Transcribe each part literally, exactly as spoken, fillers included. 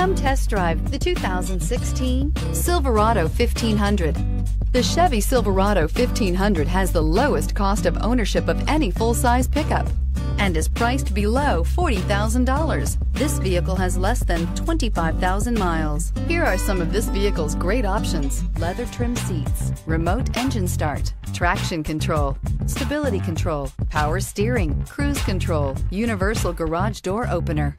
Come test drive the two thousand sixteen Silverado fifteen hundred. The Chevy Silverado fifteen hundred has the lowest cost of ownership of any full-size pickup and is priced below forty thousand dollars. This vehicle has less than twenty-five thousand miles. Here are some of this vehicle's great options: leather trim seats, remote engine start, traction control, stability control, power steering, cruise control, universal garage door opener,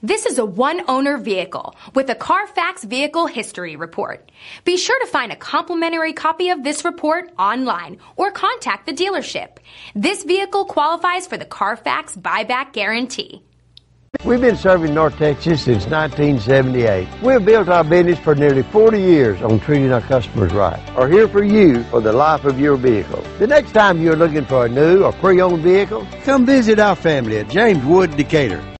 This is a one-owner vehicle with a Carfax vehicle history report. Be sure to find a complimentary copy of this report online or contact the dealership. This vehicle qualifies for the Carfax buyback guarantee. We've been serving North Texas since nineteen seventy-eight. We've built our business for nearly forty years on treating our customers right. We're here for you for the life of your vehicle. The next time you're looking for a new or pre-owned vehicle, come visit our family at James Wood Decatur.